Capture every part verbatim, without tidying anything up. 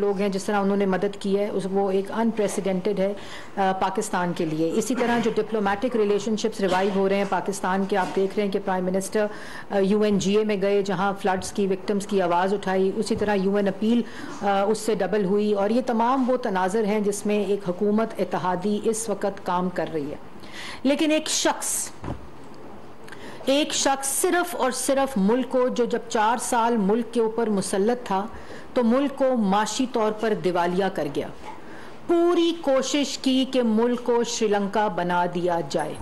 लोग हैं, जिस तरह उन्होंने मदद की है उस वो एक अनप्रेसिडेंटेड है आ, पाकिस्तान के लिए। इसी तरह जो डिप्लोमेटिक रिलेशनशिप्स रिवाइव हो रहे हैं पाकिस्तान के, आप देख रहे हैं कि प्राइम मिनिस्टर यूएनजीए में गए जहां फ्लड्स की विक्टिम्स की आवाज़ उठाई, उसी तरह यूएन अपील आ, उससे डबल हुई। और ये तमाम वो तनाज़र हैं जिसमें एक हुकूमत इत्तेहादी इस वक्त काम कर रही है। लेकिन एक शख्स एक शख्स सिर्फ और सिर्फ मुल्क को, जो जब चार साल मुल्क के ऊपर मुसल्लत था तो मुल्क को माशी तौर पर दिवालिया कर गया, पूरी कोशिश की कि मुल्क को श्रीलंका बना दिया जाए,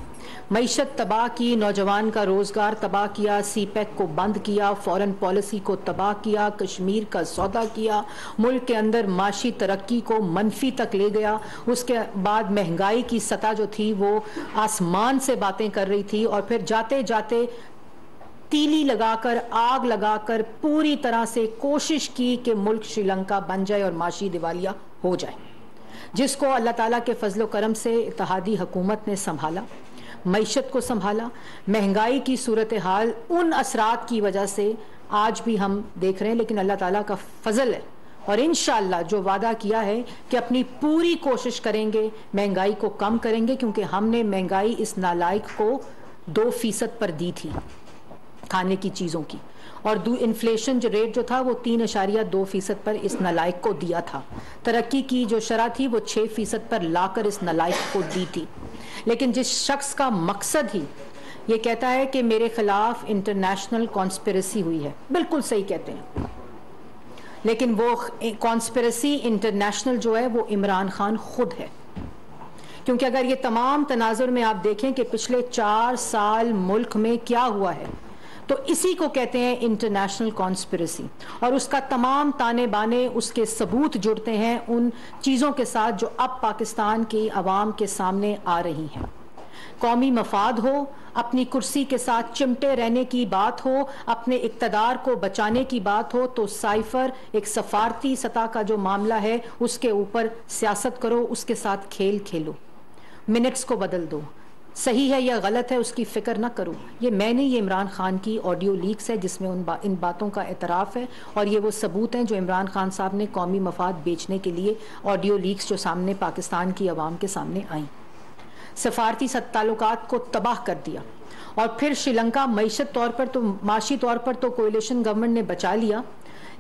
मैशत तबाह की, नौजवान का रोज़गार तबाह किया, सी पैक को बंद किया, फॉरेन पॉलिसी को तबाह किया, कश्मीर का सौदा किया, मुल्क के अंदर माशी तरक्की को मनफी तक ले गया। उसके बाद महंगाई की सतह जो थी वो आसमान से बातें कर रही थी, और फिर जाते जाते तीली लगाकर, आग लगाकर पूरी तरह से कोशिश की कि मुल्क श्रीलंका बन जाए और माशी दिवालिया हो जाए, जिसको अल्लाह ताला के फजलो करम से इत्तेहादी हुकूमत ने संभाला, मैशत को संभाला। महंगाई की सूरत हाल उन असरात की वजह से आज भी हम देख रहे हैं, लेकिन अल्लाह ताला का फजल है। और इंशाअल्लाह जो वादा किया है कि अपनी पूरी कोशिश करेंगे, महंगाई को कम करेंगे, क्योंकि हमने महंगाई इस नालायक को दो फीसद पर दी थी खाने की चीज़ों की, और दो इन्फ्लेशन जो रेट जो था वो तीन अशारिया दो फीसद पर इस नलायक को दिया था। तरक्की की जो शरह थी वो छः फीसद पर लाकर इस नलायक को दी थी। लेकिन जिस शख्स का मकसद ही ये कहता है कि मेरे खिलाफ इंटरनेशनल कॉन्स्पिरेसी हुई है, बिल्कुल सही कहते हैं, लेकिन वो कॉन्स्पिरेसी इंटरनेशनल जो है वो इमरान खान खुद है। क्योंकि अगर ये तमाम तनाजुर में आप देखें कि पिछले चार साल मुल्क में क्या हुआ है, तो इसी को कहते हैं इंटरनेशनल कॉन्स्पिरेसी, और उसका तमाम ताने बाने, उसके सबूत जुड़ते हैं उन चीज़ों के साथ जो अब पाकिस्तान की आवाम के सामने आ रही हैं। कौमी मफाद हो, अपनी कुर्सी के साथ चिमटे रहने की बात हो, अपने इक्तदार को बचाने की बात हो, तो साइफर एक सफारती सतह का जो मामला है उसके ऊपर सियासत करो, उसके साथ खेल खेलो, मिनट्स को बदल दो, सही है या गलत है उसकी फ़िक्र ना करो। ये मैंने ये इमरान खान की ऑडियो लीक्स है जिसमें उन बा, इन बातों का एतराफ़ है, और ये वो सबूत हैं जो इमरान खान साहब ने कौमी मफाद बेचने के लिए ऑडियो लीक्स जो सामने पाकिस्तान की आवाम के सामने आई, सफारती सत ताल्लुकात को तबाह कर दिया। और फिर श्रीलंका मैशत तौर पर तो माशी तौर पर तो कोएलिशन गवर्नमेंट ने बचा लिया,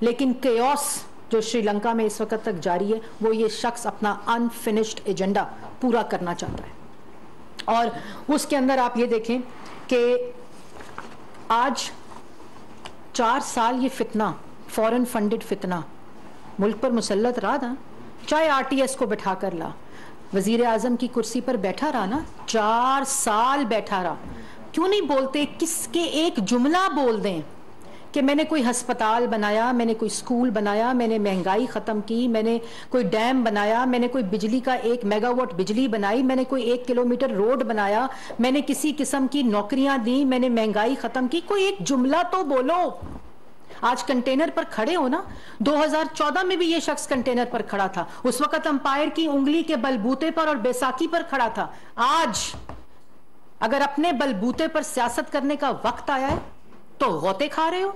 लेकिन केओस जो श्रीलंका में इस वक्त तक जारी है वो ये शख्स अपना अनफिनिश्ड एजेंडा पूरा करना चाहता है। और उसके अंदर आप ये देखें कि आज चार साल ये फितना, फॉरेन फंडेड फितना मुल्क पर मुसल्लत रहा था, चाहे आरटीएस को बैठा कर ला, वजीर आज़म की कुर्सी पर बैठा रहा ना, चार साल बैठा रहा, क्यों नहीं बोलते, किसके एक जुमला बोल दें कि मैंने कोई हस्पताल बनाया, मैंने कोई स्कूल बनाया, मैंने महंगाई ख़त्म की, मैंने कोई डैम बनाया, मैंने कोई बिजली का एक मेगावाट बिजली बनाई, मैंने कोई एक किलोमीटर रोड बनाया, मैंने किसी किस्म की नौकरियां दी, मैंने महंगाई ख़त्म की, कोई एक जुमला तो बोलो। आज कंटेनर पर खड़े हो ना, दो हज़ार चौदह में भी ये शख्स कंटेनर पर खड़ा था, उस वक्त अंपायर की उंगली के बलबूते पर और बैसाखी पर खड़ा था। आज अगर अपने बलबूते पर सियासत करने का वक्त आया है तो गोते खा रहे हो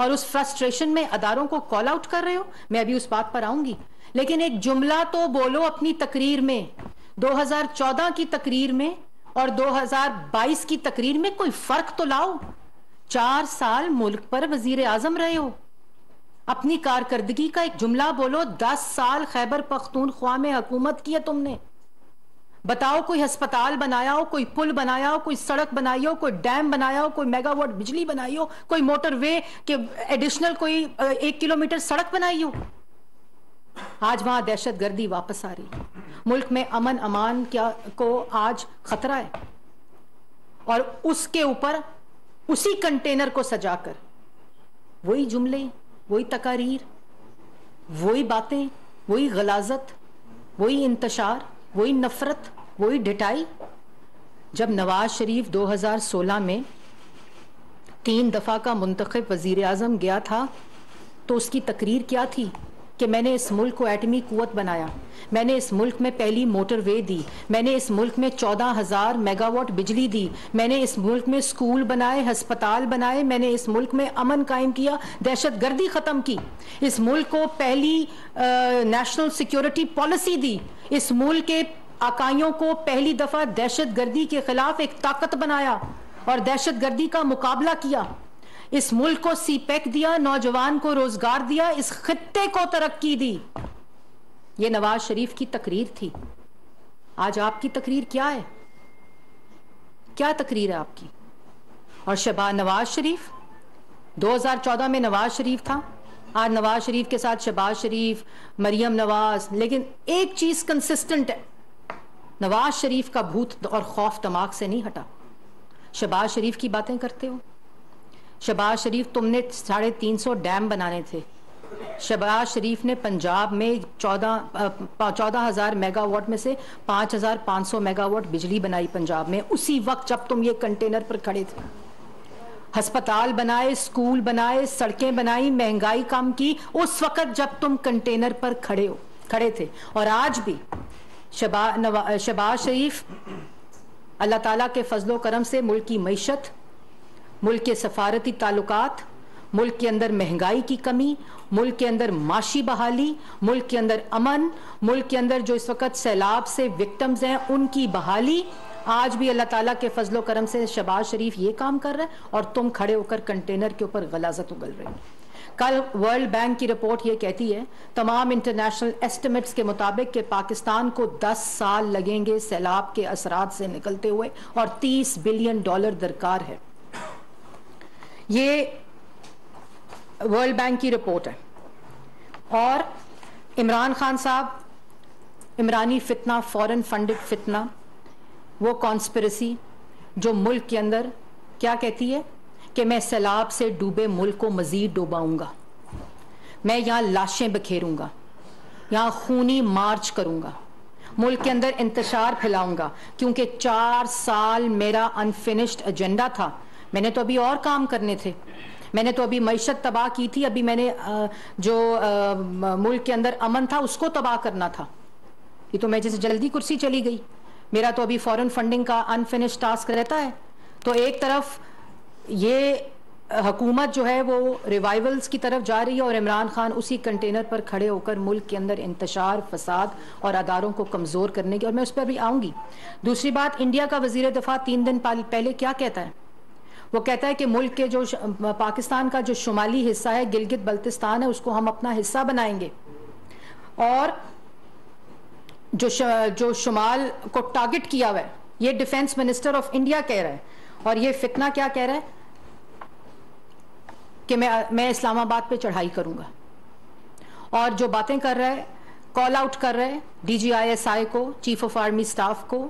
और उस फ्रस्ट्रेशन में अदारों को कॉल आउट कर रहे हो, मैं अभी उस बात पर आऊंगी, लेकिन एक जुमला तो बोलो अपनी तकरीर में। दो हज़ार चौदह की तकरीर में और दो हज़ार बाईस की तकरीर में कोई फर्क तो लाओ। चार साल मुल्क पर वजीर आजम रहे हो, अपनी कारकर्दगी का एक जुमला बोलो। दस साल खैबर पख्तूनख्वा में हुकूमत की है तुमने, बताओ कोई हस्पताल बनाया हो, कोई पुल बनाया हो, कोई सड़क बनाई हो, कोई डैम बनाया हो, कोई मेगावाट बिजली बनाई हो, कोई मोटरवे के एडिशनल कोई एक किलोमीटर सड़क बनाई हो। आज वहां दहशतगर्दी वापस आ रही है, मुल्क में अमन अमान क्या को आज खतरा है, और उसके ऊपर उसी कंटेनर को सजाकर वही जुमले, वही तकारीर, वही बातें, वही गलाजत, वही इंतशार, वही नफरत, वही ढिठाई। जब नवाज शरीफ दो हज़ार सोलह में तीन दफ़ा का मुंतखब वज़ीर आज़म गया था तो उसकी तकरीर क्या थी कि मैंने इस मुल्क को एटमी कुवत बनाया, मैंने इस मुल्क में पहली मोटरवे दी, मैंने इस मुल्क में चौदह हज़ार मेगावाट बिजली दी, मैंने इस मुल्क में स्कूल बनाए, हस्पताल बनाए, मैंने इस मुल्क में अमन कायम किया, दहशतगर्दी ख़त्म की, इस मुल्क को पहली नेशनल सिक्योरिटी पॉलिसी दी, इस मुल्क के आकाइयों को पहली दफ़ा दहशतगर्दी के ख़िलाफ़ एक ताकत बनाया और दहशतगर्दी का मुकाबला किया, इस मुल्क को सी पैक दिया, नौजवान को रोज़गार दिया, इस खित्ते को तरक्की दी। ये नवाज शरीफ की तकरीर थी। आज आपकी तकरीर क्या है? क्या तकरीर है आपकी? और शहबाज नवाज शरीफ, दो हज़ार चौदह में नवाज शरीफ था, आज नवाज शरीफ के साथ शहबाज शरीफ, मरियम नवाज, लेकिन एक चीज़ कंसिस्टेंट है, नवाज शरीफ का भूत और खौफ दिमाग से नहीं हटा। शहबाज शरीफ की बातें करते हो, शहबाज शरीफ तुमने साढ़े तीन सौ डैम बनाने थे, शहबाज शरीफ ने पंजाब में चौदह चौदह हज़ार मेगावाट में से पाँच हज़ार पाँच सौ मेगावाट बिजली बनाई पंजाब में, उसी वक्त जब तुम ये कंटेनर पर खड़े थे। हस्पताल बनाए, स्कूल बनाए, सड़कें बनाई, महंगाई कम की, उस वक्त जब तुम कंटेनर पर खड़े हो खड़े थे। और आज भी शहबाज शहबाज शरीफ अल्लाह ताला के फजलो करम से मुल्क की मईशत, मुल्क के सफारती ताल्लुकात, मुल्क के अंदर महंगाई की कमी, मुल्क के अंदर माशी बहाली, मुल्क के अंदर अमन, मुल्क के अंदर जो इस वक्त सैलाब से विक्टम्स हैं उनकी बहाली, आज भी अल्लाह ताला के फजलो करम से शहबाज शरीफ ये काम कर रहा है और तुम खड़े होकर कंटेनर के ऊपर गलाजत उगल रहे हो। कल वर्ल्ड बैंक की रिपोर्ट ये कहती है, तमाम इंटरनेशनल एस्टिमेट्स के मुताबिक कि पाकिस्तान को दस साल लगेंगे सैलाब के असरात से निकलते हुए और तीस बिलियन डॉलर दरकार है। ये वर्ल्ड बैंक की रिपोर्ट है। और इमरान खान साहब, इमरानी फितना, फॉरेन फंडेड फितना, वो कॉन्स्पिरेसी जो मुल्क के अंदर क्या कहती है कि मैं सैलाब से डूबे मुल्क को मज़ीद डुबाऊंगा, मैं यहाँ लाशें बखेरूंगा, यहाँ खूनी मार्च करूंगा, मुल्क के अंदर इंतशार फैलाऊंगा, क्योंकि चार साल मेरा अनफिनिश्ड एजेंडा था, मैंने तो अभी और काम करने थे, मैंने तो अभी मईशत तबाह की थी, अभी मैंने जो मुल्क के अंदर अमन था उसको तबाह करना था, ये तो मैं जैसे जल्दी कुर्सी चली गई, मेरा तो अभी फॉरेन फंडिंग का अनफिनिश्ड टास्क रहता है। तो एक तरफ ये हकूमत जो है वो रिवाइवल्स की तरफ जा रही है और इमरान खान उसी कंटेनर पर खड़े होकर मुल्क के अंदर इंतशार, फसाद और अदारों को कमज़ोर करने की, और मैं उस पर भी आऊँगी। दूसरी बात, इंडिया का वज़ीर दफ़ा तीन दिन पहले क्या कहता है? वो कहता है कि मुल्क के जो पाकिस्तान का जो शुमाली हिस्सा है, गिलगित बल्तिस्तान है, उसको हम अपना हिस्सा बनाएंगे, और जो जो शुमाल को टारगेट किया हुआ है, ये डिफेंस मिनिस्टर ऑफ इंडिया कह रहा है। और ये फितना क्या कह रहा है कि मैं मैं इस्लामाबाद पे चढ़ाई करूँगा, और जो बातें कर रहा है, कॉल आउट कर रहे हैं D G I S I को, चीफ ऑफ आर्मी स्टाफ को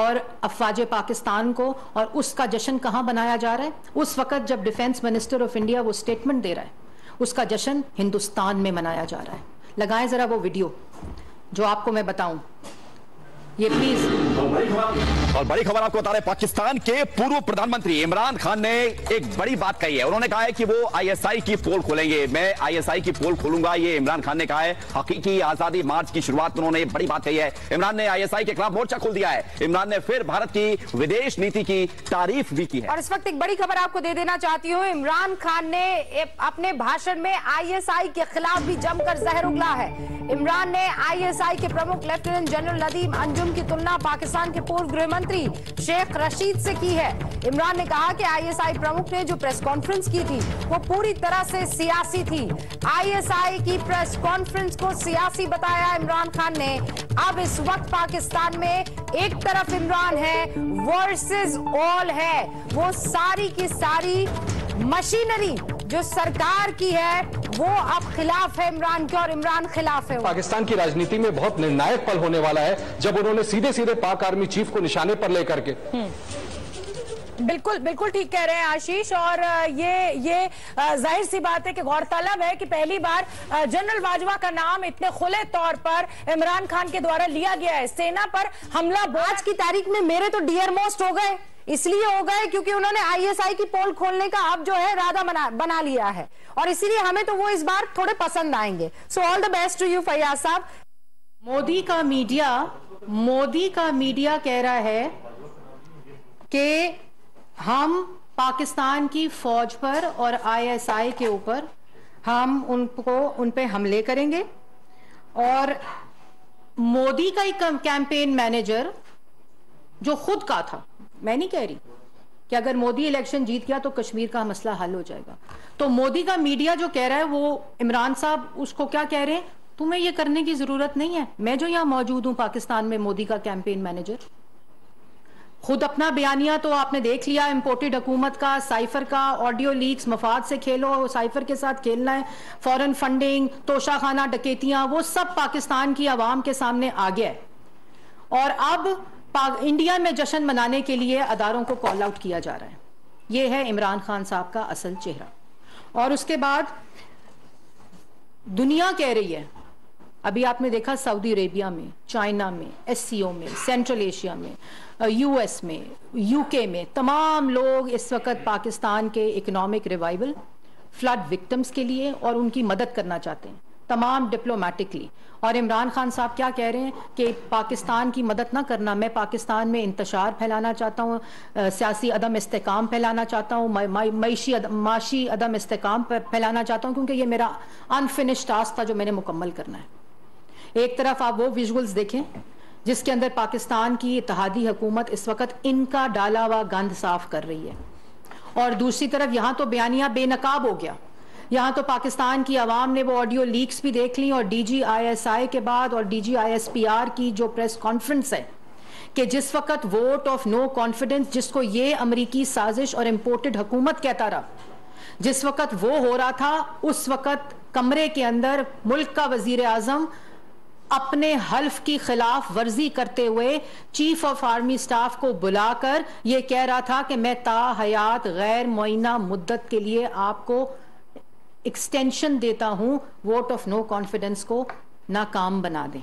और अफवाज पाकिस्तान को, और उसका जश्न कहाँ बनाया जा रहा है? उस वक्त जब डिफेंस मिनिस्टर ऑफ इंडिया वो स्टेटमेंट दे रहा है, उसका जश्न हिंदुस्तान में मनाया जा रहा है। लगाएं ज़रा वो वीडियो जो आपको मैं बताऊं, ये प्लीज। और बड़ी खबर आपको बता रहे, पाकिस्तान के पूर्व प्रधानमंत्री इमरान खान ने एक बड़ी बात कही है। उन्होंने कहा है कि वो आई एस आई की पोल खोलेंगे, मैं आई एस आई की पोल खोलूंगा, ये इमरान खान ने कहा है। हकीकी आजादी मार्च की शुरुआत उन्होंने बड़ी बात कही है। इमरान ने आई एस आई के खिलाफ मोर्चा खोल दिया है। इमरान ने फिर भारत की विदेश नीति की तारीफ भी की है। और इस वक्त एक बड़ी खबर आपको दे देना चाहती हूँ, इमरान खान ने अपने भाषण में आई एस आई के खिलाफ भी जमकर जहर उगला है। इमरान ने आई एस आई के प्रमुख लेफ्टिनेंट जनरल नदीम अंजुम की तुलना पाकिस्तान के पूर्व गृह मंत्री शेख रशीद से की है। इमरान ने कहा कि आई एस आई प्रमुख ने जो प्रेस कॉन्फ्रेंस की थी वो पूरी तरह से सियासी थी। आई एस आई की प्रेस कॉन्फ्रेंस को सियासी बताया इमरान खान ने। अब इस वक्त पाकिस्तान में एक तरफ इमरान है वर्सेस ऑल है, वो सारी की सारी मशीनरी जो सरकार की है वो अब खिलाफ है इमरान के, और इमरान खिलाफ है। पाकिस्तान की राजनीति में बहुत निर्णायक पल होने वाला है जब उन्होंने सीधे सीधे पाक आर्मी चीफ को निशाने पर लेकर के बिल्कुल बिल्कुल ठीक कह रहे हैं आशीष, और ये ये जाहिर सी बात है कि गौरतलब है कि पहली बार जनरल बाजवा का नाम इतने खुले तौर पर इमरान खान के द्वारा लिया गया है। सेना पर हमला आज की तारीख में मेरे तो डियर मोस्ट हो गए, इसलिए हो गए क्योंकि उन्होंने आईएसआई की पोल खोलने का अब जो है इरादा बना, बना लिया है, और इसीलिए हमें तो वो इस बार थोड़े पसंद आएंगे। So all the best to you Faiyaz साहब। मोदी का मीडिया मोदी का मीडिया कह रहा है कि हम पाकिस्तान की फौज पर और आईएसआई के ऊपर हम उनको उन पे हमले करेंगे, और मोदी का एक कैंपेन मैनेजर जो खुद का था, मैं नहीं कह रही कि अगर मोदी इलेक्शन जीत गया तो कश्मीर का मसला हल हो जाएगा, तो मोदी का मीडिया जो कह रहा है वो इमरान साहब उसको क्या कह रहे हैं, तुम्हें ये करने की जरूरत नहीं है। मैं जो यहाँ मौजूद हूँ पाकिस्तान में, मोदी का कैंपेन मैनेजर खुद अपना बयानिया तो आपने देख लिया, इम्पोर्टेड हुकूमत का, साइफर का, ऑडियो लीक्स, मफाद से खेलो, साइफर के साथ खेलना है, फॉरेन फंडिंग, तोशाखाना, डकैतियां, वो सब पाकिस्तान की आवाम के सामने आ गया है। और अब इंडिया में जश्न मनाने के लिए अदारों को कॉल आउट किया जा रहा है। ये है इमरान खान साहब का असल चेहरा। और उसके बाद दुनिया कह रही है, अभी आपने देखा सऊदी अरेबिया में, चाइना में, एससीओ में, सेंट्रल एशिया में, यूएस में, यूके में, तमाम लोग इस वक्त पाकिस्तान के इकोनॉमिक रिवाइवल, फ्लड विक्टिम्स के लिए और उनकी मदद करना चाहते हैं तमाम डिप्लोमेटिकली। और इमरान खान साहब क्या कह रहे हैं कि पाकिस्तान की मदद ना करना, मैं पाकिस्तान में इंतशार फैलाना चाहता हूँ, सियासी अदम इस्तेकाम फैलाना चाहता हूँ, मईशी माशी अदम इस्तेकाम पर फैलाना चाहता हूँ, क्योंकि ये मेरा अनफिनिश टास्क था जो मैंने मुकम्मल करना है। एक तरफ आप वो विजुअल्स देखें जिसके अंदर पाकिस्तान की इत्तेहादी हुकूमत इस वक्त इनका डाला हुआ गंद साफ कर रही है, और दूसरी तरफ यहाँ तो बयानिया बेनकाब हो गया। यहाँ तो पाकिस्तान की आवाम ने वो ऑडियो लीक्स भी देख ली, और डीजी आईएसआई के बाद और डीजी आईएसपीआर की जो प्रेस कॉन्फ्रेंस है कि जिस वक्त वोट ऑफ नो कॉन्फिडेंस, जिसको ये अमरीकी साजिश और इम्पोर्टेड हुकूमत कहता रहा, जिस वक्त वो हो रहा था, उस वक्त कमरे के अंदर मुल्क का वजीर आजम अपने हल्फ की खिलाफ वर्जी करते हुए चीफ ऑफ आर्मी स्टाफ को बुलाकर यह कह रहा था कि मैं ता हयात गैर मुइना मुद्दत के लिए आपको एक्सटेंशन देता हूं, वोट ऑफ नो कॉन्फिडेंस को नाकाम बना दें।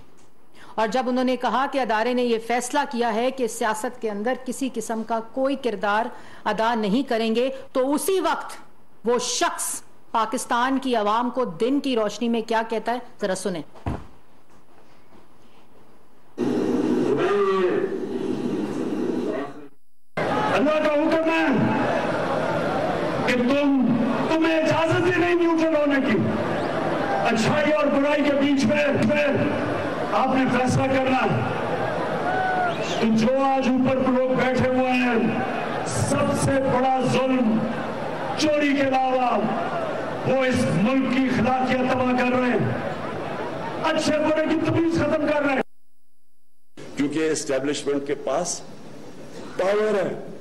और जब उन्होंने कहा कि अदारे ने यह फैसला किया है कि सियासत के अंदर किसी किस्म का कोई किरदार अदा नहीं करेंगे, तो उसी वक्त वो शख्स पाकिस्तान की आवाम को दिन की रोशनी में क्या कहता है, जरा सुने। अल्लाह का हुक्म है कि तुम तुम्हें इजाजत ही नहीं न्यूट्रल होने की, अच्छाई और बुराई के बीच में फिर आपने फैसला करना। तो जो आज ऊपर लोग बैठे हुए हैं, सबसे बड़ा जुल्म चोरी के अलावा वो इस मुल्क की खिलाफियत तबाह कर रहे हैं, अच्छे बुरे की तमीज खत्म कर रहे हैं, क्योंकि एस्टेब्लिशमेंट के पास पावर है,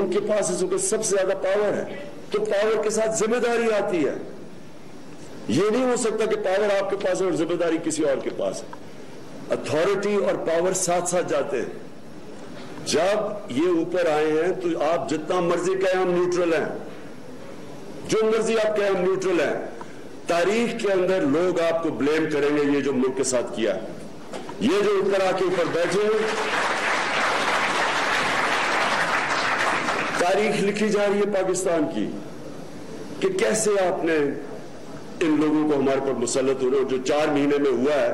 उनके पास इसके सबसे ज्यादा पावर है, तो पावर के साथ जिम्मेदारी आती है। यह नहीं हो सकता कि पावर आपके पास है और जिम्मेदारी किसी और के पास है। अथॉरिटी और पावर साथ साथ जाते हैं। जब ये ऊपर आए हैं तो आप जितना मर्जी कहें हम न्यूट्रल हैं, जो मर्जी आप कहें हम न्यूट्रल हैं, तारीख के अंदर लोग आपको ब्लेम करेंगे ये जो मुल्क के साथ किया है। ये जो ऊपर आके ऊपर बैठे हैं, तारीख लिखी जा रही है पाकिस्तान की कि कैसे आपने इन लोगों को हमारे पर मुसलत हो रहे हो। जो चार महीने में हुआ है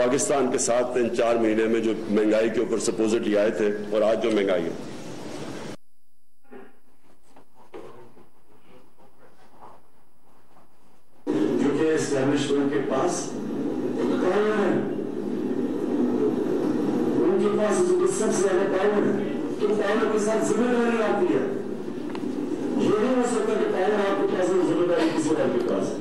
पाकिस्तान के साथ, इन चार महीने में जो महंगाई के ऊपर सपोजिटली आए थे और आज जो महंगाई है, क्योंकि एस्टेब्लिशमेंट के पास पावर है, उनके पास सबसे ज्यादा पावर है, तो पावर के साथ जिम्मेदारी आती है। ये नहीं हो सकता कि पावर आपके पास है, जिम्मेदारी किसी और के पास।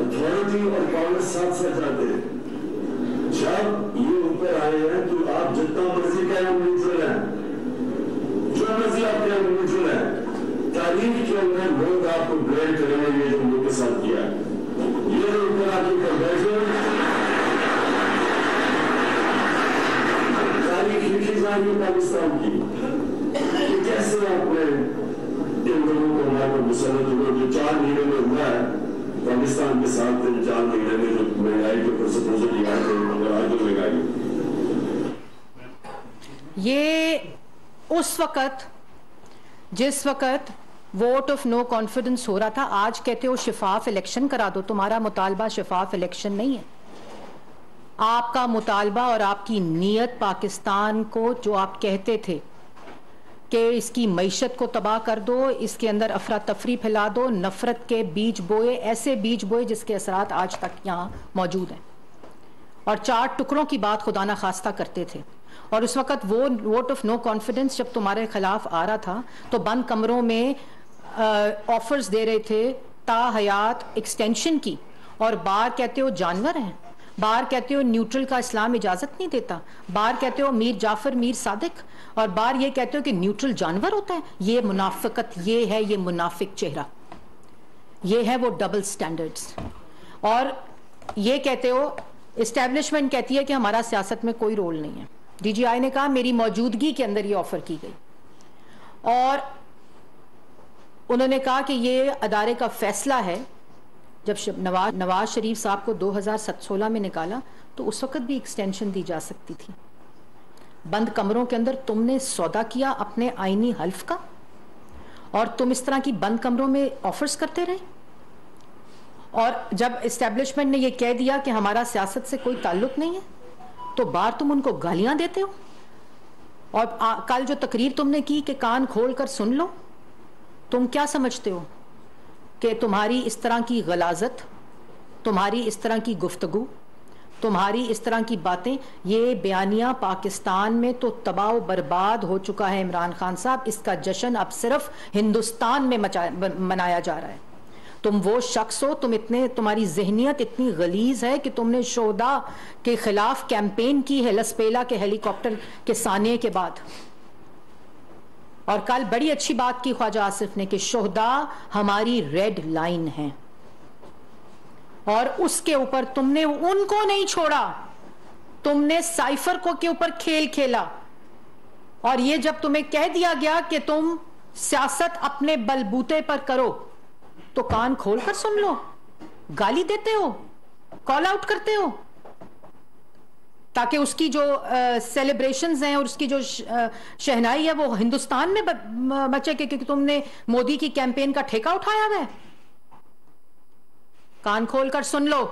अथॉरिटी और पावर साथ साथ जाते हैं। जब ये ऊपर आए हैं तो आप जितना मर्जी का न्यूट्रल है, जो मर्जी आपके न्यूट्रल है, तारीख के अंदर लोग आपको ब्लेम करेंगे ये जो लोगों के साथ किया है। ये ऊपर आके कर बैठे, तारीख लिखी जा रही है पाकिस्तान की। पर मुसलत हुए जो चार महीने में हुआ है पाकिस्तान के साथ, चार महीने में जो महंगाई के ऊपर सपोज लगाए थे मगर आज जो लगाई ये उस वक़्त जिस वक़्त वोट ऑफ नो कॉन्फिडेंस हो रहा था, आज कहते हो शफाफ इलेक्शन करा दो। तुम्हारा मुतालबा शफाफ इलेक्शन नहीं है, आपका मुतालबा और आपकी नीयत पाकिस्तान को जो आप कहते थे कि इसकी मईशत को तबाह कर दो, इसके अंदर अफरा तफरी फैला दो, नफरत के बीज बोए, ऐसे बीज बोए जिसके असरात आज तक यहाँ मौजूद हैं। और चार टुकड़ों की बात खुदा ना खास्ता करते थे। और उस वक़्त वो वोट ऑफ नो कॉन्फिडेंस जब तुम्हारे खिलाफ आ रहा था तो बंद कमरों में ऑफर्स दे रहे थे ताहयात एक्सटेंशन की, और बाहर कहते हो जानवर हैं, बाहर कहते हो न्यूट्रल का इस्लाम इजाज़त नहीं देता, बाहर कहते हो मीर जाफ़र मीर सादिक, और बाहर ये कहते हो कि न्यूट्रल जानवर होता है। ये मुनाफिकत, ये है ये मुनाफिक चेहरा, ये है वो डबल स्टैंडर्ड्स। और ये कहते हो इस्टेब्लिशमेंट कहती है कि हमारा सियासत में कोई रोल नहीं है। डी जी आई ने कहा मेरी मौजूदगी के अंदर ये ऑफ़र की गई, और उन्होंने कहा कि ये अदारे का फैसला है। जब नवाज नवाज शरीफ साहब को दो हज़ार सोलह में निकाला तो उस वक़्त भी एक्सटेंशन दी जा सकती थी। बंद कमरों के अंदर तुमने सौदा किया अपने आइनी हल्फ का, और तुम इस तरह की बंद कमरों में ऑफर्स करते रहे। और जब इस्टेब्लिशमेंट ने यह कह दिया कि हमारा सियासत से कोई ताल्लुक नहीं है तो बाहर तुम उनको गालियां देते हो। और आ, कल जो तकरीर तुमने की कि कान खोल कर सुन लो, तुम क्या समझते हो कि तुम्हारी इस तरह की गलाजत, तुम्हारी इस तरह की गुफ्तगू, तुम्हारी इस तरह की बातें, ये बयानिया पाकिस्तान में तो तबाह बर्बाद हो चुका है। इमरान खान साहब, इसका जश्न अब सिर्फ हिंदुस्तान में मचा मनाया जा रहा है। तुम वो शख्स हो, तुम इतने तुम्हारी जहनीत इतनी गलीज है कि तुमने शोदा के खिलाफ कैंपेन की है लसपेला के हेलीकॉप्टर के साने के बाद। और कल बड़ी अच्छी बात की ख्वाजा आसिफ ने कि शोहदा हमारी रेड लाइन है, और उसके ऊपर तुमने उनको नहीं छोड़ा, तुमने साइफर को के ऊपर खेल खेला। और ये जब तुम्हें कह दिया गया कि तुम सियासत अपने बलबूते पर करो तो कान खोल कर सुन लो, गाली देते हो, कॉल आउट करते हो, ताकि उसकी जो सेलिब्रेशंस हैं और उसकी जो शहनाई है वो हिंदुस्तान में मचे क्योंकि तुमने मोदी की कैंपेन का ठेका उठाया हुआ है। कान खोल कर सुन लो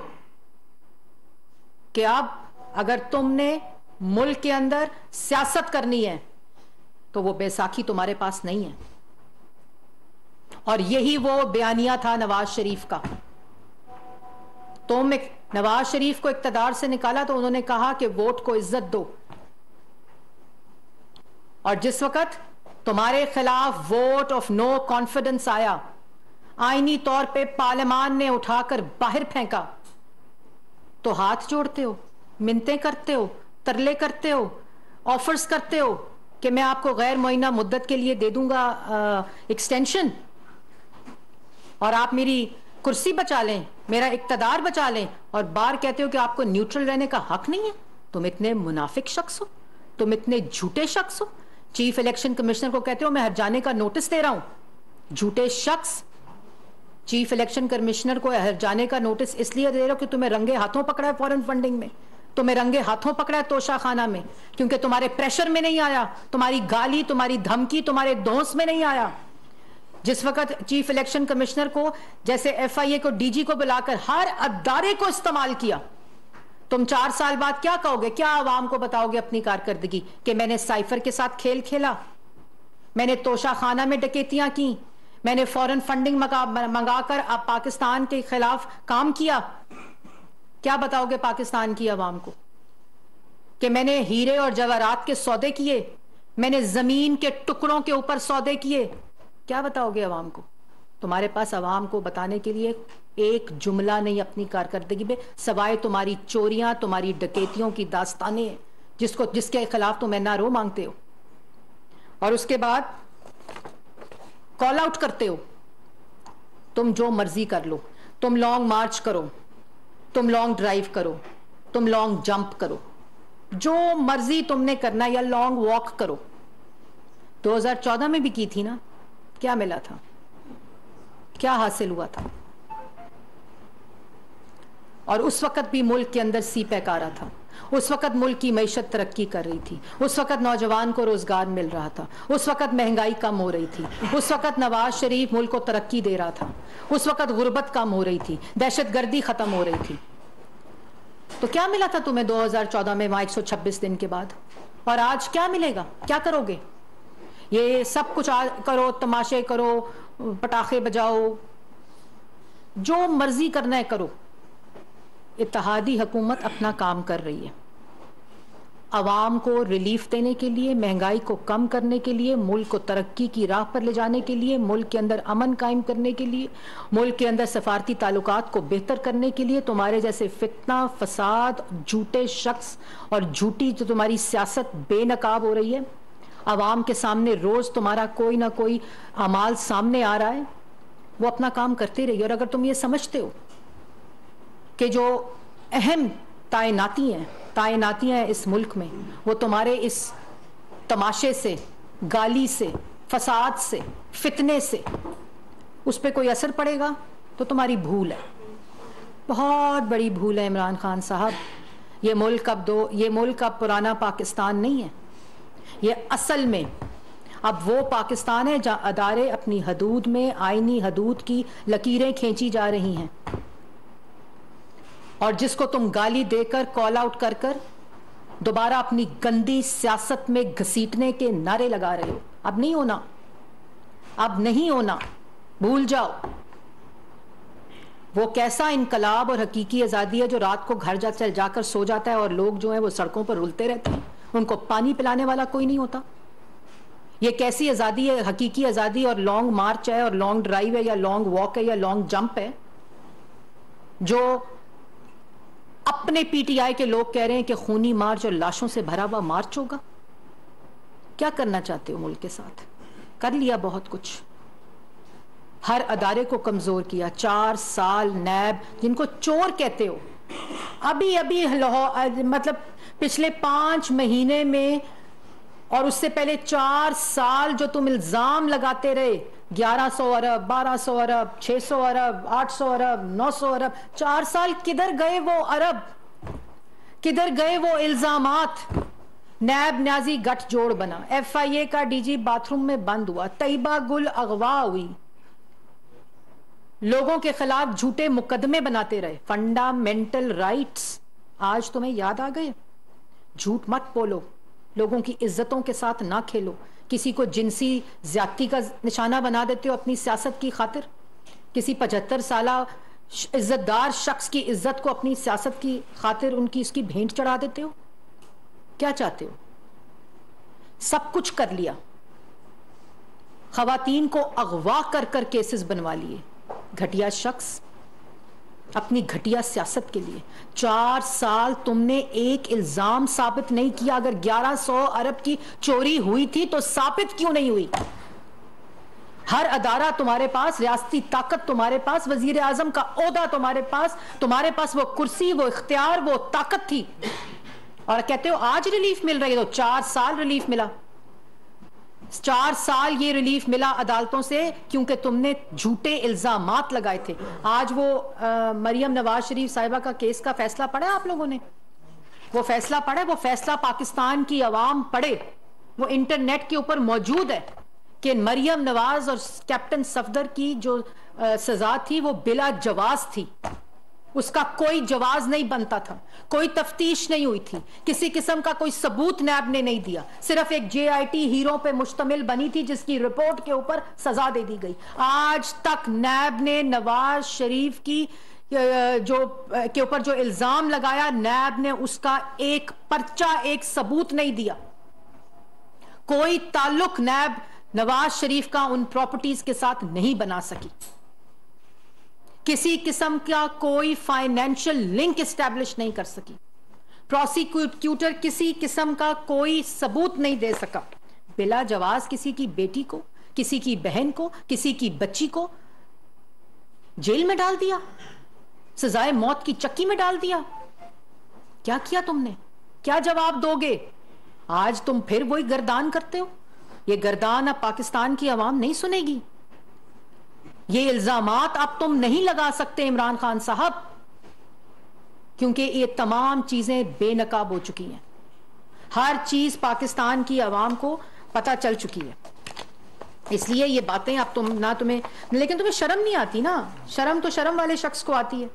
कि अब अगर तुमने मुल्क के अंदर सियासत करनी है तो वो बैसाखी तुम्हारे पास नहीं है। और यही वो बयानिया था नवाज शरीफ का। तुम एक नवाज शरीफ को इक्तदार से निकाला तो उन्होंने कहा कि वोट को इज्जत दो, और जिस वक़्त तुम्हारे खिलाफ वोट ऑफ नो कॉन्फिडेंस आया, आईनी तौर पे पार्लियामान ने उठाकर बाहर फेंका, तो हाथ जोड़ते हो, मिन्नतें करते हो, तरले करते हो, ऑफर्स करते हो कि मैं आपको गैर मुअय्यना मुद्दत के लिए दे दूंगा एक्सटेंशन और आप मेरी कुर्सी बचा लें, मेरा इक्तदार बचा लें, और बार कहते हो कि आपको न्यूट्रल रहने का हक नहीं है। तुम इतने मुनाफिक शख्स हो, तुम इतने झूठे शख्स हो। चीफ इलेक्शन कमिश्नर को कहते हो मैं हर जाने का नोटिस दे रहा हूं। झूठे शख्स, चीफ इलेक्शन कमिश्नर को हर जाने का नोटिस इसलिए दे रहे हो कि तुम्हें रंगे हाथों पकड़ा है फॉरेन फंडिंग में, तुम्हें रंगे हाथों पकड़ा है तोशाखाना में, क्योंकि तुम्हारे प्रेशर में नहीं आया, तुम्हारी गाली, तुम्हारी धमकी, तुम्हारे धौंस में नहीं आया। जिस वक़्त चीफ इलेक्शन कमिश्नर को जैसे एफ आई ए को, डी जी को बुलाकर हर अदारे को इस्तेमाल किया, तुम चार साल बाद क्या कहोगे, क्या आवाम को बताओगे अपनी कारकर्दगी कि मैंने साइफर के साथ खेल खेला, मैंने तोशाखाना में डकैतियां की, मैंने फॉरेन फंडिंग मंगा कर आप पाकिस्तान के खिलाफ काम किया। क्या बताओगे पाकिस्तान की आवाम को कि मैंने हीरे और जवाहरात के सौदे किए, मैंने जमीन के टुकड़ों के ऊपर सौदे किए, क्या बताओगे अवाम को? तुम्हारे पास अवाम को बताने के लिए एक जुमला नहीं अपनी कारकर्दगी में, सवाए तुम्हारी चोरियां, तुम्हारी डकैतियों की दास्तानें जिसको जिसके खिलाफ तुम ना रो मांगते हो, और उसके बाद कॉल आउट करते हो। तुम जो मर्जी कर लो, तुम लॉन्ग मार्च करो, तुम लॉन्ग ड्राइव करो, तुम लॉन्ग जंप करो, जो मर्जी तुमने करना, या लॉन्ग वॉक करो। दो हज़ार चौदह में भी की थी ना, क्या मिला था? क्या हासिल हुआ था। और उस वक्त भी मुल्क के अंदर सी पैक आ रहा था, उस वक्त मुल्क की मैशत तरक्की कर रही थी, उस वक्त नौजवान को रोजगार मिल रहा था, उस वक्त महंगाई कम हो रही थी, उस वक्त नवाज शरीफ मुल्क को तरक्की दे रहा था, उस वक्त गुर्बत कम हो रही थी, दहशतगर्दी खत्म हो रही थी। तो क्या मिला था तुम्हें दो हज़ार चौदह में वहां एक सौ छब्बीस दिन के बाद, और आज क्या मिलेगा, क्या करोगे? ये सब कुछ करो, तमाशे करो, पटाखे बजाओ, जो मर्जी करना है करो। इत्तेहादी हुकूमत अपना काम कर रही है, आवाम को रिलीफ देने के लिए, महंगाई को कम करने के लिए, मुल्क को तरक्की की राह पर ले जाने के लिए, मुल्क के अंदर अमन कायम करने के लिए, मुल्क के अंदर सफारती ताल्लुकात को बेहतर करने के लिए तुम्हारे जैसे फितना, फसाद, झूठे शख्स और झूठी जो तुम्हारी सियासत बेनकाब हो रही है, आवाम के सामने रोज़ तुम्हारा कोई ना कोई अमाल सामने आ रहा है, वो अपना काम करते रहिए। और अगर तुम ये समझते हो कि जो अहम तायनाती हैं तायनातियाँ हैं इस मुल्क में, वो तुम्हारे इस तमाशे से, गाली से, फसाद से, फितने से उस पर कोई असर पड़ेगा तो तुम्हारी भूल है, बहुत बड़ी भूल है इमरान खान साहब। ये मुल्क अब दो ये मुल्क अब पुराना पाकिस्तान नहीं है, ये असल में अब वो पाकिस्तान है जहाँ अदारे अपनी हदूद में, आइनी हदूद की लकीरें खींची जा रही हैं, और जिसको तुम गाली देकर, कॉल आउट कर कर दोबारा अपनी गंदी सियासत में घसीटने के नारे लगा रहे हो। अब नहीं होना, अब नहीं होना, भूल जाओ। वो कैसा इनकलाब और हकीकी आज़ादी है जो रात को घर जा चल जाकर सो जाता है और लोग जो हैं वो सड़कों पर रुलते रहते हैं, उनको पानी पिलाने वाला कोई नहीं होता। ये कैसी आज़ादी है, हकीकी आज़ादी, और लॉन्ग मार्च है और लॉन्ग ड्राइव है या लॉन्ग वॉक है या लॉन्ग जंप है, जो अपने पीटीआई के लोग कह रहे हैं कि खूनी मार्च और लाशों से भरा हुआ मार्च होगा। क्या करना चाहते हो मुल्क के साथ? कर लिया बहुत कुछ, हर अदारे को कमजोर किया, चार साल नैब जिनको चोर कहते हो, अभी अभी लाहौर मतलब पिछले पांच महीने में, और उससे पहले चार साल जो तुम इल्जाम लगाते रहे, ग्यारह सौ अरब, बारह सौ अरब, छह सौ अरब, आठ सौ अरब, नौ सौ अरब, चार साल किधर गए वो अरब, किधर गए वो इल्जामात? नैब न्याजी गठजोड़ बना, एफ आई ए का डी जी बाथरूम में बंद हुआ, तैयबा गुल अगवा हुई, लोगों के खिलाफ झूठे मुकदमे बनाते रहे, फंडामेंटल राइट्स। आज तुम्हें याद आ गए? झूठ मत बोलो, लोगों की इज्जतों के साथ ना खेलो, किसी को जिनसी ज्यादती का निशाना बना देते हो अपनी सियासत की खातिर, किसी पचहत्तर साला इज्जतदार शख्स की इज्जत को अपनी सियासत की खातिर उनकी इसकी भेंट चढ़ा देते हो। क्या चाहते हो? सब कुछ कर लिया, खवातीन को अगवा कर कर केसेस बनवा लिए, घटिया शख्स अपनी घटिया सियासत के लिए। चार साल तुमने एक इल्जाम साबित नहीं किया। अगर ग्यारह सौ अरब की चोरी हुई थी तो साबित क्यों नहीं हुई? हर अदारा तुम्हारे पास, रियासती ताकत तुम्हारे पास, वजीर आजम का ओहदा तुम्हारे पास, तुम्हारे पास वो कुर्सी, वो इख्तियार, वो ताकत थी, और कहते हो आज रिलीफ मिल रही है। तो चार साल रिलीफ मिला, चार साल ये रिलीफ मिला अदालतों से क्योंकि तुमने झूठे इल्जामात लगाए थे। आज वो आ, मरियम नवाज शरीफ साहिबा का केस का फैसला पढ़ा आप लोगों ने? वो फैसला पढ़ा? वो फैसला पाकिस्तान की आवाम पढ़े, वो इंटरनेट के ऊपर मौजूद है कि मरियम नवाज और कैप्टन सफदर की जो आ, सजा थी वो बिला जवाज थी, उसका कोई जवाज नहीं बनता था, कोई तफ्तीश नहीं हुई थी, किसी किस्म का कोई सबूत नैब ने नहीं दिया, सिर्फ एक जे आई टी हीरो पे मुश्तमिल बनी थी जिसकी रिपोर्ट के ऊपर सजा दे दी गई। आज तक नैब ने नवाज शरीफ की जो के ऊपर जो इल्जाम लगाया, नैब ने उसका एक पर्चा, एक सबूत नहीं दिया। कोई ताल्लुक नैब नवाज शरीफ का उन प्रॉपर्टीज के साथ नहीं बना सकी, किसी किस्म का कोई फाइनेंशियल लिंक एस्टेब्लिश नहीं कर सकी, प्रोसिक्यूटर किसी किस्म का कोई सबूत नहीं दे सका। बिला जवाज किसी की बेटी को, किसी की बहन को, किसी की बच्ची को जेल में डाल दिया, सजाए मौत की चक्की में डाल दिया। क्या किया तुमने? क्या जवाब दोगे? आज तुम फिर वही गर्दान करते हो, ये गर्दान अब पाकिस्तान की आवाम नहीं सुनेगी। ये इल्जामात अब तुम नहीं लगा सकते इमरान खान साहब, क्योंकि ये तमाम चीजें बेनकाब हो चुकी हैं। हर चीज पाकिस्तान की आवाम को पता चल चुकी है। इसलिए ये बातें अब तुम ना तुम्हें लेकिन तुम्हें शर्म नहीं आती ना। शर्म तो शर्म वाले शख्स को आती है,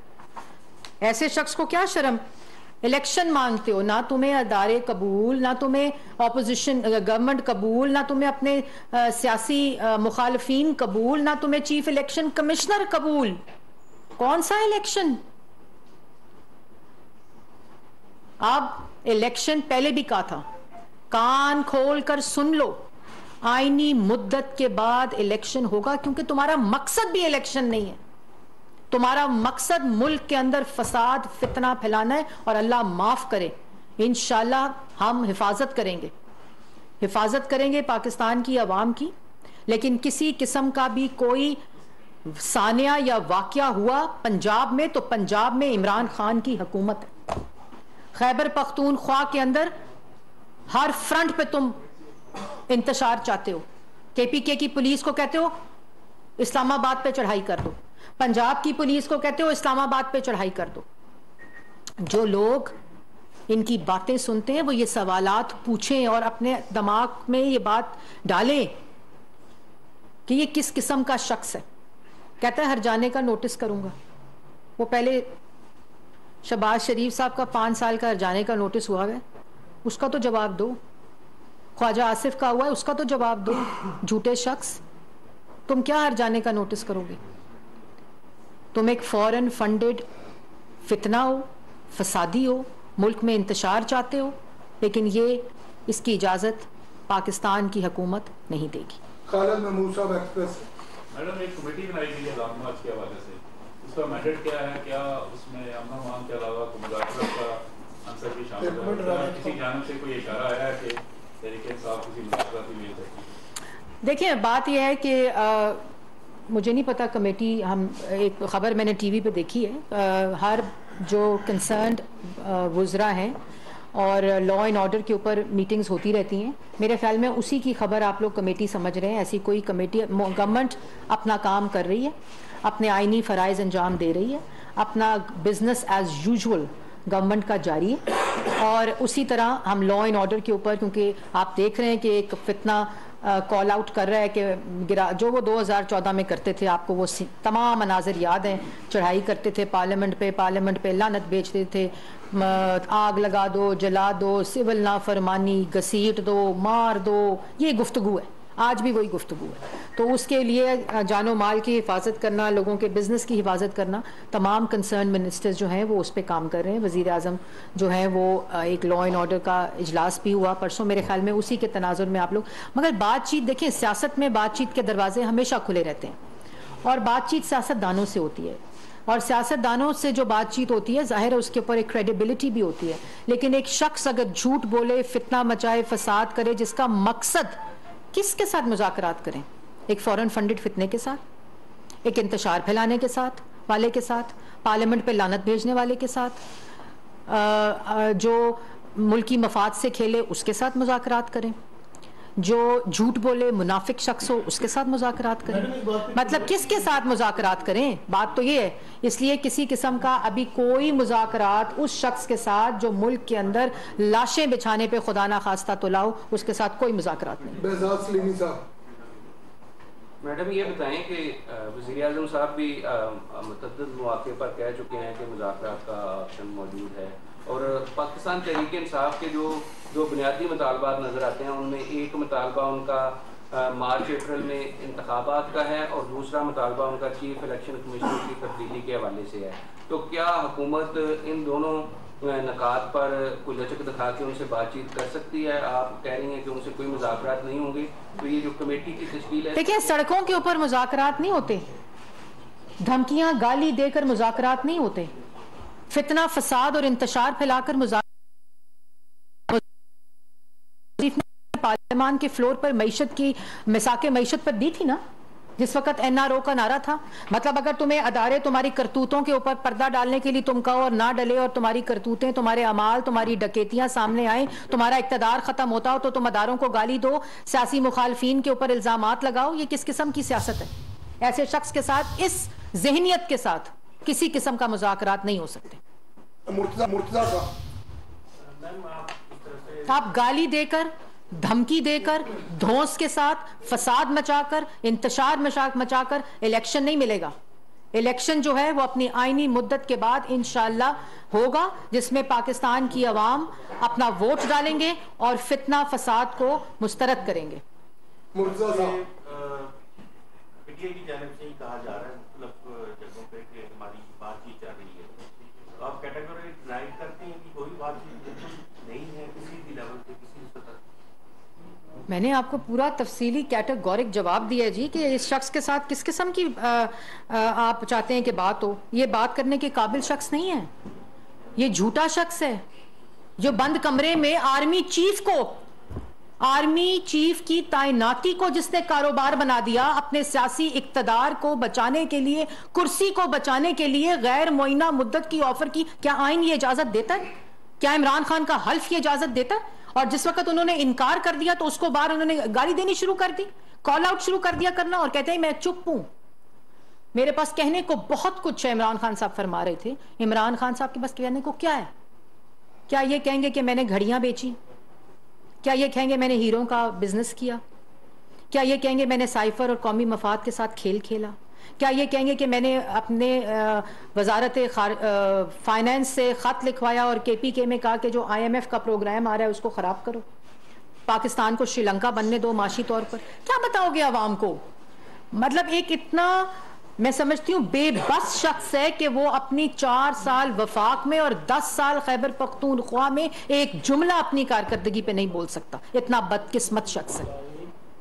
ऐसे शख्स को क्या शर्म। इलेक्शन मांगते हो, ना तुम्हें अदारे कबूल, ना तुम्हें अपोजिशन गवर्नमेंट कबूल, ना तुम्हें अपने आ, सियासी आ, मुखालफीन कबूल, ना तुम्हें चीफ इलेक्शन कमिश्नर कबूल। कौन सा इलेक्शन? अब इलेक्शन पहले भी कहा था, कान खोल कर सुन लो, आईनी मुद्दत के बाद इलेक्शन होगा, क्योंकि तुम्हारा मकसद भी इलेक्शन नहीं है। तुम्हारा मकसद मुल्क के अंदर फसाद फितना फैलाना है। और अल्लाह माफ करे, इंशाल्लाह हम हिफाजत करेंगे, हिफाजत करेंगे पाकिस्तान की आवाम की। लेकिन किसी किस्म का भी कोई सानिया या वाकया हुआ पंजाब में तो पंजाब में इमरान खान की हुकूमत है। खैबर पख्तूनख्वा के अंदर हर फ्रंट पे तुम इंतशार चाहते हो, केपीके की पुलिस को कहते हो इस्लामाबाद पे चढ़ाई कर दो, पंजाब की पुलिस को कहते हो इस्लामाबाद पे चढ़ाई कर दो। जो लोग इनकी बातें सुनते हैं वो ये सवालात पूछें और अपने दिमाग में ये बात डालें कि ये किस किस्म का शख्स है। कहता है हर जाने का नोटिस करूंगा। वो पहले शहबाज शरीफ साहब का पाँच साल का हर जाने का नोटिस हुआ है, उसका तो जवाब दो। ख्वाजा आसिफ का हुआ है, उसका तो जवाब दो। झूठे शख्स, तुम क्या हर जाने का नोटिस करोगे? तुम एक फॉरेन फंडेड फितना हो, फसादी हो, मुल्क में इंतशार चाहते हो, लेकिन ये इसकी इजाज़त पाकिस्तान की हुकूमत नहीं देगी। मैडम, एक कमेटी बनाई गई है रामनाथ के हवाले से, उसका मैंडेट क्या है? क्या उसमें अमन मान के अलावा अंसर भी शामिल है? किसी जानब से कोई इशारा आया है कि देखिए, बात यह है कि मुझे नहीं पता कमेटी, हम एक ख़बर मैंने टीवी पे देखी है। आ, हर जो कंसर्न्ड वुज़रा हैं और लॉ एंड ऑर्डर के ऊपर मीटिंग्स होती रहती हैं। मेरे ख्याल में उसी की खबर आप लोग कमेटी समझ रहे हैं। ऐसी कोई कमेटी, गवर्नमेंट अपना काम कर रही है, अपने आइनी फ़राइज़ अंजाम दे रही है, अपना बिज़नेस एज़ यूजुअल गवर्नमेंट का जारी है। और उसी तरह हम लॉ एंड ऑर्डर के ऊपर, क्योंकि आप देख रहे हैं कि एक फितना कॉल uh, आउट कर रहा है कि गिरा जो वो दो हज़ार चौदह में करते थे, आपको वो तमाम मनाजिर याद हैं। चढ़ाई करते थे पार्लियामेंट पे, पार्लियामेंट पे लानत बेचते थे, आग लगा दो, जला दो, सिविल नाफरमानी, घसीट दो, मार दो। ये गुफ्तगू है, आज भी वही गुफ्तगू है। तो उसके लिए जानो माल की हिफाजत करना, लोगों के बिजनेस की हिफाजत करना, तमाम कंसर्न मिनिस्टर्स जो हैं वो उस पर काम कर रहे हैं। वज़ीर आज़म जो हैं वो एक लॉ एंड ऑर्डर का इजलास भी हुआ परसों, मेरे ख्याल में उसी के तनाजुर में आप लोग। मगर बातचीत, देखिए सियासत में बातचीत के दरवाजे हमेशा खुले रहते हैं और बातचीत सियासतदानों से होती है, और सियासतदानों से जो बातचीत होती है ज़ाहिर है उसके ऊपर एक क्रेडिबिलिटी भी होती है। लेकिन एक शख्स अगर झूठ बोले, फितना मचाए, फसाद करे, जिसका मकसद किसके साथ मुज़ाकरात करें? एक फॉरेन फंडेड फितने के साथ, एक इंतशार फैलाने के साथ वाले के साथ, पार्लियामेंट पे लानत भेजने वाले के साथ, आ, आ, जो मुल्की मफाद से खेले उसके साथ मुज़ाकरात करें, जो झूठ बोले, मुनाफिक शख्स हो उसके साथ मुज़ाकरात करें। मतलब किसके साथ मुज़ाकरात करें, बात तो ये है। इसलिए किसी किस्म का अभी कोई मुज़ाकरात उस शख्स के साथ जो मुल्क के अंदर लाशें बिछाने पे खुदा ना खास्ता तो लाओ, उसके साथ कोई मुज़ाकरात नहीं। मैडम ये बताएं कि वज़ीर आज़म साहब भी मुतअद्दिद मौक़े पर कह चुके हैं कि मुज़ाकरात का ऑप्शन मौजूद है, और पाकिस्तान तहरीक इंसाफ के जो जो बुनियादी मुतालबात नज़र आते हैं उनमें एक मुतालबा उनका मार्च अप्रैल में इंतखाबात का है और दूसरा मुतालबा उनका चीफ इलेक्शन कमीशन की तब्दीली के हवाले से है। तो क्या हुकूमत इन दोनों नकात पर कोई लचक दिखा के उनसे बातचीत कर सकती है? आप कह रही हैं कि उनसे कोई मुज़ाकरात नहीं होंगे, तो ये जो कमेटी की तश्कील है। देखिए, सड़कों के ऊपर मुज़ाकरात नहीं होते, धमकियाँ गाली देकर मुज़ाकरात नहीं होते, फितना फसाद और इंतशार फैलाकर पार्लियामान के फ्लोर पर मईशत की मिसाके मईशत पर दी थी ना, जिस वक्त एन आर ओ का नारा था। मतलब अगर तुम्हें अदारे तुम्हारी करतूतों के ऊपर पर्दा डालने के लिए तुम कहो और ना डले, और तुम्हारी करतूतें, तुम्हारे अमाल, तुम्हारी डकैतियां सामने आए, तुम्हारा इकतदार खत्म होता हो, तो तुम अदारों को गाली दो, सियासी मुखालफीन के ऊपर इल्जामात लगाओ। ये किस किस्म की सियासत है? ऐसे शख्स के साथ इस जहनियत के साथ किसी किस्म का मुज़ाकरात नहीं हो सकते। मुर्तजा, मुर्तजा साहब, आप गाली देकर, धमकी देकर, धौंस के साथ, फसाद मचाकर, इंतशार मचाकर इलेक्शन नहीं मिलेगा। इलेक्शन जो है वो अपनी आईनी मुद्दत के बाद इंशाअल्लाह होगा, जिसमें पाकिस्तान की आवाम अपना वोट डालेंगे और फितना फसाद को मुस्तरद करेंगे। मुर्तजा साहब, पीटीआई की जानिब से ही कहा जा रहा है, मतलब जगहों पे कि हमारी बातचीत चल रही है, तो आप कैटेगरी ड्राइव करते हैं कि कोई बातचीत नहीं है किसी भी लेवल पे, किसी स्तर? मैंने आपको पूरा तफसीली कैटेगोरिक जवाब दिया है जी कि इस शख्स के साथ किस किस्म की आ, आ, आप चाहते हैं कि बात हो। ये बात करने के काबिल शख्स नहीं है, ये झूठा शख्स है जो बंद कमरे में आर्मी चीफ को, आर्मी चीफ की तैनाती को जिसने कारोबार बना दिया अपने सियासी इक्तदार को बचाने के लिए, कुर्सी को बचाने के लिए, गैर मुइना मुद्दत की ऑफर की। क्या आइन ये इजाजत देता है? क्या इमरान खान का हल्फ ये इजाजत देता है? और जिस वक्त उन्होंने इनकार कर दिया तो उसको बाहर उन्होंने गाली देनी शुरू कर दी, कॉल आउट शुरू कर दिया करना, और कहते हैं मैं चुप हूं, मेरे पास कहने को बहुत कुछ है। इमरान खान साहब फरमा रहे थे, इमरान खान साहब के पास कहने को क्या है? क्या ये कहेंगे कि मैंने घड़ियां बेची? क्या ये कहेंगे मैंने हीरों का बिजनेस किया? क्या ये कहेंगे मैंने साइफर और कौमी मफाद के साथ खेल खेला? क्या ये कहेंगे कि मैंने अपने वजारत फाइनेंस से ख़त लिखवाया और के पी के में कहा कि जो आई एम एफ का प्रोग्राम आ रहा है उसको ख़राब करो, पाकिस्तान को श्रीलंका बनने दो माशी तौर पर? क्या बताओगे आवाम को? मतलब एक इतना, मैं समझती हूँ, बेबस शख्स है कि वो अपनी चार साल वफाक में और दस साल खैबर पख्तूनख्वा में एक जुमला अपनी कारकर्दगी पर नहीं बोल सकता। इतना बदकिस्मत शख्स है।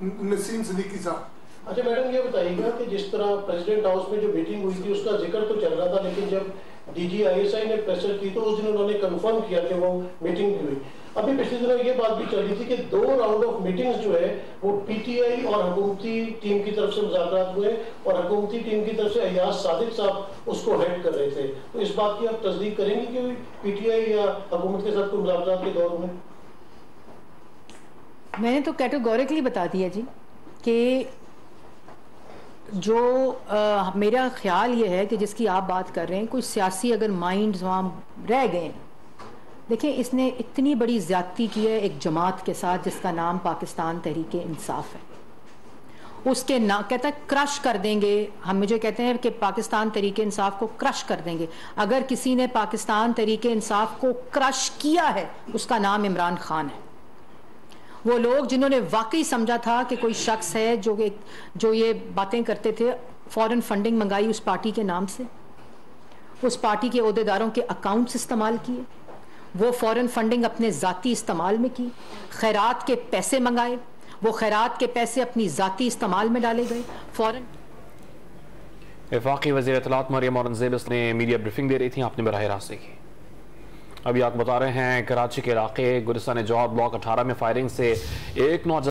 नसीम सिद्दीकी साहब, अच्छा मैडम ये बताइएगा कि जिस तरह प्रेसिडेंट हाउस में जो मीटिंग हुई थी उसका जिक्र तो चल रहा था, लेकिन जब डीजी आईएसआई ने प्रेशर की तो उस दिन उन्होंने कंफर्म किया कि वो मीटिंग भी हुई। अभी पिछले दिनों ये बात भी चल रही थी कि दो राउंड ऑफ मीटिंग्स जो है वो पीटीआई और हुकूमती टीम की तरफ से मुज़ाकरात हुए और हुकूमती टीम की तरफ से अय्याज सादिक साहब उसको हेड कर रहे थे, तो इस बात की आप तस्दीक करेंगे कि पीटीआई या हुकूमत के साथ कोई मुज़ाकरात के दौर में? मैंने तो कैटेगोरिकली बता दिया जी कि जो आ, मेरा ख्याल ये है कि जिसकी आप बात कर रहे हैं कोई सियासी अगर माइंड्स वहाँ रह गए हैं। देखिए, इसने इतनी बड़ी ज़्यादती की है एक जमात के साथ जिसका नाम पाकिस्तान तहरीक इंसाफ है। उसके ना कहता है क्रश कर देंगे हम, मुझे कहते हैं कि पाकिस्तान तहरीक इंसाफ को क्रश कर देंगे। अगर किसी ने पाकिस्तान तहरीक इंसाफ को क्रश किया है उसका नाम इमरान खान है। वो लोग जिन्होंने वाकई समझा था कि कोई शख्स है जो जो ये बातें करते थे, फॉरेन फंडिंग मंगाई उस पार्टी के नाम से, उस पार्टी के अहदेदारों के अकाउंट्स इस्तेमाल किए, वो फॉरेन फंडिंग अपने ज़ाती इस्तेमाल में की, खैरात के पैसे मंगाए, वो खैरात के पैसे अपनी ज़ाती इस्तेमाल में डाले गए फॉरेन। वफाकी वज़ीर इत्तलाआत मरियम औरंगज़ेब ने मीडिया ब्रीफिंग दे रही थी, आपने बराह रास्त की। अभी आप बता रहे हैं कराची के इलाके गुलिस्तान-ए-जौहर ब्लॉक अठारह में फायरिंग से एक नौजवान